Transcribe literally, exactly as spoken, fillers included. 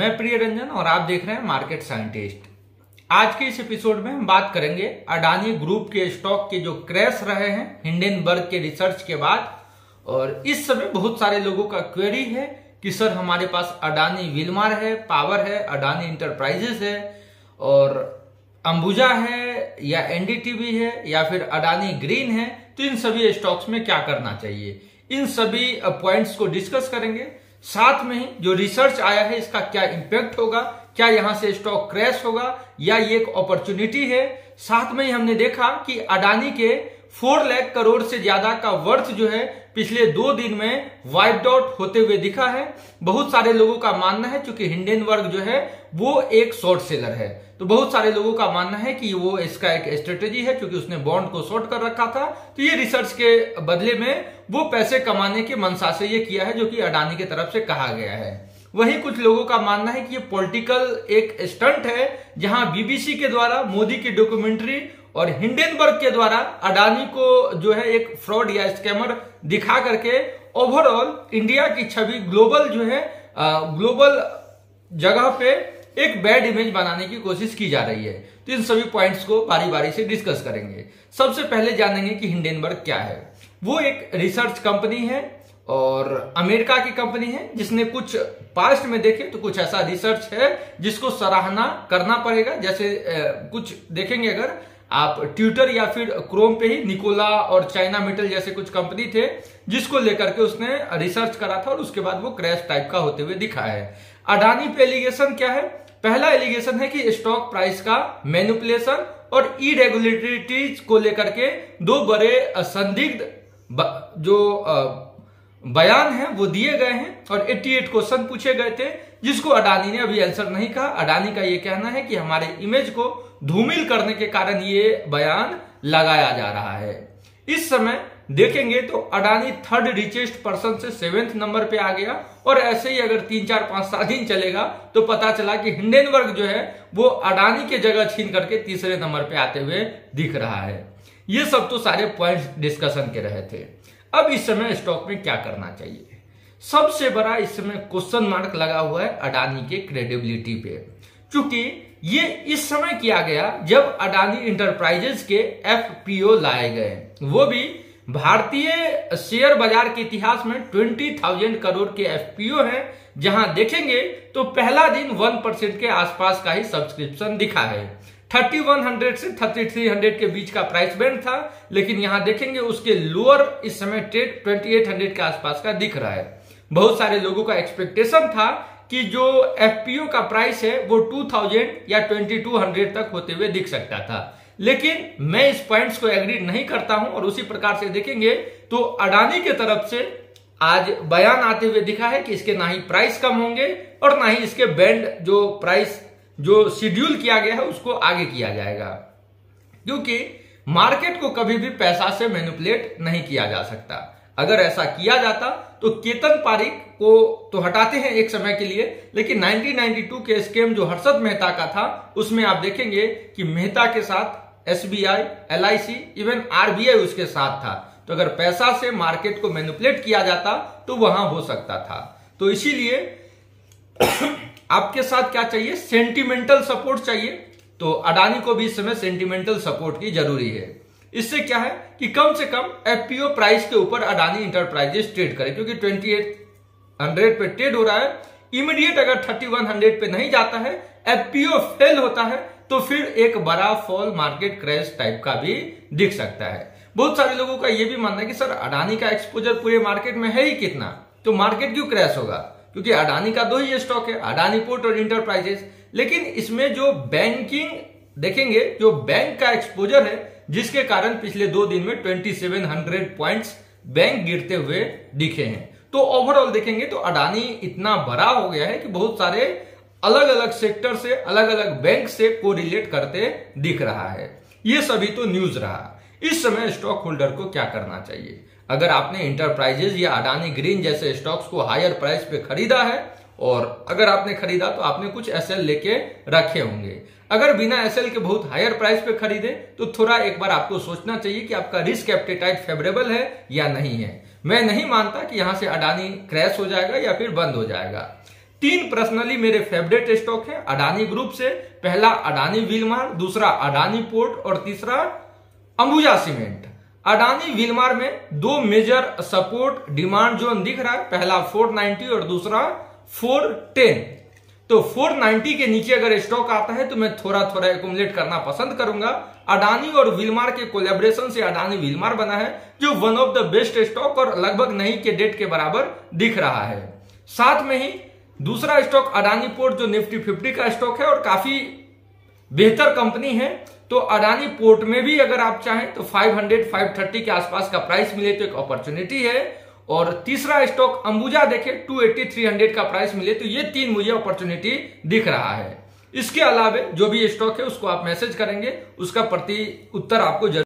मैं प्रिय रंजन और आप देख रहे हैं मार्केट साइंटिस्ट। आज के इस एपिसोड में हम बात करेंगे अडानी ग्रुप के स्टॉक के जो क्रैश रहे हैं हिंडनबर्ग के रिसर्च के बाद। और इस समय बहुत सारे लोगों का क्वेरी है कि सर हमारे पास अडानी विलमार है, पावर है, अडानी इंटरप्राइजेस है और अंबुजा है या एनडीटीवी है या फिर अडानी ग्रीन है, तो इन सभी स्टॉक्स में क्या करना चाहिए। इन सभी पॉइंट्स को डिस्कस करेंगे, साथ में ही जो रिसर्च आया है इसका क्या इंपैक्ट होगा, क्या यहां से स्टॉक क्रैश होगा या ये एक अपॉर्चुनिटी है। साथ में ही हमने देखा कि अडानी के चार लाख करोड़ से ज्यादा का वर्थ जो है पिछले दो दिन में वाइप्ड आउट होते हुए दिखा है। बहुत सारे लोगों का मानना है क्योंकि हिंडनबर्ग जो है वो एक शॉर्ट सेलर है, तो बहुत सारे लोगों का मानना है कि वो इसका एक स्ट्रेटेजी है क्योंकि उसने बॉन्ड को शॉर्ट कर रखा था, तो ये रिसर्च के बदले में वो पैसे कमाने की मंशा से ये किया है, जो कि अडानी की तरफ से कहा गया है। वहीं कुछ लोगों का मानना है कि ये पॉलिटिकल एक स्टंट है, जहां बीबीसी के द्वारा मोदी की डॉक्यूमेंट्री और हिंडनबर्ग के द्वारा अडानी को जो है एक फ्रॉड या स्कैमर दिखा करके ओवरऑल इंडिया की छवि ग्लोबल जो है ग्लोबल जगह पे एक बैड इमेज बनाने की कोशिश की जा रही है। तो इन सभी पॉइंट्स को बारी बारी से डिस्कस करेंगे। सबसे पहले जानेंगे कि हिंडनबर्ग क्या है। वो एक रिसर्च कंपनी है और अमेरिका की कंपनी है, जिसने कुछ पास्ट में देखे तो कुछ ऐसा रिसर्च है जिसको सराहना करना पड़ेगा। जैसे कुछ देखेंगे अगर आप ट्विटर या फिर क्रोम पे ही निकोला और चाइना मेटल जैसे कुछ कंपनी थे जिसको लेकर के उसने रिसर्च करा था और उसके बाद वो क्रैश टाइप का होते हुए दिखा है। अडानी पे एलिगेशन क्या है? पहला एलिगेशन है कि स्टॉक प्राइस का मैनिपुलेशन और इरेगुलरिटीज को लेकर के दो बड़े संदिग्ध जो बयान है वो दिए गए हैं और अठासी क्वेश्चन पूछे गए थे जिसको अडानी ने अभी आंसर नहीं कहा। अडानी का ये कहना है कि हमारे इमेज को धूमिल करने के कारण ये बयान लगाया जा रहा है। इस समय देखेंगे तो अडानी थर्ड रिचेस्ट पर्सन से सेवेंथ नंबर पे आ गया और ऐसे ही अगर तीन चार पांच सात दिन चलेगा तो पता चला कि हिंडनबर्ग जो है वो अडानी के जगह छीन करके तीसरे नंबर पे आते हुए दिख रहा है। ये सब तो सारे पॉइंट्स डिस्कशन के रहे थे। अब इस समय स्टॉक में क्या करना चाहिए? सबसे बड़ा इस समय क्वेश्चन मार्क लगा हुआ है अडानी के क्रेडिबिलिटी पे, क्योंकि ये इस समय किया गया जब अडानी इंटरप्राइजेस के एफपीओ लाए गए, वो भी भारतीय शेयर बाजार के इतिहास में बीस हज़ार करोड़ के एफपीओ है, जहां देखेंगे तो पहला दिन एक परसेंट के आसपास का ही सब्सक्रिप्शन दिखा है। इकतीस सौ से तैंतीस सौ के बीच का प्राइस बैंड था, लेकिन यहां देखेंगे उसके लोअर इस समय ट्रेड अट्ठाईस सौ के आसपास का दिख रहा है। बहुत सारे लोगों का एक्सपेक्टेशन था कि जो एफपीओ का प्राइस है वो दो हज़ार या बाईस सौ तक होते हुए दिख सकता था, लेकिन मैं इस पॉइंट्स को एग्री नहीं करता हूं। और उसी प्रकार से देखेंगे तो अडानी के तरफ से आज बयान आते हुए दिखा है कि इसके ना ही प्राइस कम होंगे और ना ही इसके बैंड जो प्राइस जो शेड्यूल किया गया है उसको आगे किया जाएगा, क्योंकि मार्केट को कभी भी पैसा से मैनिपुलेट नहीं किया जा सकता। अगर ऐसा किया जाता तो केतन पारेख को तो हटाते हैं एक समय के लिए, लेकिन उन्नीस सौ बानवे के स्कैम जो हर्षद मेहता का था उसमें आप देखेंगे कि मेहता के साथ एसबीआई, एलआईसी, इवन आरबीआई उसके साथ था। तो अगर पैसा से मार्केट को मैनिपुलेट किया जाता तो वहां हो सकता था। तो इसीलिए आपके साथ क्या चाहिए, सेंटिमेंटल सपोर्ट चाहिए। तो अडानी को भी इस समय सेंटिमेंटल सपोर्ट की जरूरी है। इससे क्या है कि कम से कम एफपीओ प्राइस के ऊपर अडानी इंटरप्राइजेस ट्रेड करे, क्योंकि अट्ठाईस सौ पे ट्रेड हो रहा है। इमीडिएट अगर इकतीस सौ पे नहीं जाता है, एफपीओ फेल होता है, तो फिर एक बड़ा फॉल मार्केट क्रैश टाइप का भी दिख सकता है। बहुत सारे लोगों का यह भी मानना है कि सर अडानी का एक्सपोजर पूरे मार्केट में है ही कितना, तो मार्केट क्यों क्रैश होगा, क्योंकि अडानी का दो ही स्टॉक है, अडानी पोर्ट और इंटरप्राइजेस। लेकिन इसमें जो बैंकिंग देखेंगे, जो बैंक का एक्सपोजर है, जिसके कारण पिछले दो दिन में सत्ताईस सौ पॉइंट्स बैंक गिरते हुए दिखे हैं। तो ओवरऑल देखेंगे तो अडानी इतना बड़ा हो गया है कि बहुत सारे अलग अलग सेक्टर से, अलग अलग बैंक से कोरिलेट करते दिख रहा है। ये सभी तो न्यूज रहा। इस समय स्टॉक होल्डर को क्या करना चाहिए? अगर आपने इंटरप्राइजेस या अडानी ग्रीन जैसे स्टॉक्स को हायर प्राइस पे खरीदा है, और अगर आपने खरीदा तो आपने कुछ एसएल लेके रखे होंगे। अगर बिना एसएल के बहुत हायर प्राइस पे खरीदे तो थोड़ा एक बार आपको सोचना चाहिए कि आपका रिस्क एपेटाइट फेवरेबल है या नहीं है। मैं नहीं मानता कि यहां से अडानी क्रैश हो जाएगा या फिर बंद हो जाएगा। तीन पर्सनली मेरे फेवरेट स्टॉक है अडानी ग्रुप से। पहला अडानी विलमार, दूसरा अडानी पोर्ट और तीसरा अंबुजा सीमेंट। अडानी विलमार में दो मेजर सपोर्ट डिमांड जोन दिख रहा है, पहला चार सौ नब्बे और दूसरा चार सौ दस। तो चार सौ नब्बे के नीचे अगर स्टॉक आता है तो मैं थोड़ा थोड़ा एक्युमुलेट करना पसंद करूंगा। अडानी और विलमार के कोलैबोरेशन से अडानी विलमार बना है जो one of the best stock और लगभग नहीं के डेट के बराबर दिख रहा है। साथ में ही दूसरा स्टॉक अडानी पोर्ट जो निफ्टी फिफ्टी का स्टॉक है और काफी बेहतर कंपनी है, तो अडानी पोर्ट में भी अगर आप चाहें तो पाँच सौ, पाँच सौ तीस के आसपास का प्राइस मिले तो एक अपॉर्चुनिटी है। और तीसरा स्टॉक अंबुजा देखें दो सौ अस्सी, तीन सौ का प्राइस मिले तो ये तीन मुझे अपॉर्चुनिटी दिख रहा है। इसके अलावा जो भी स्टॉक है उसको आप मैसेज करेंगे, उसका प्रति उत्तर आपको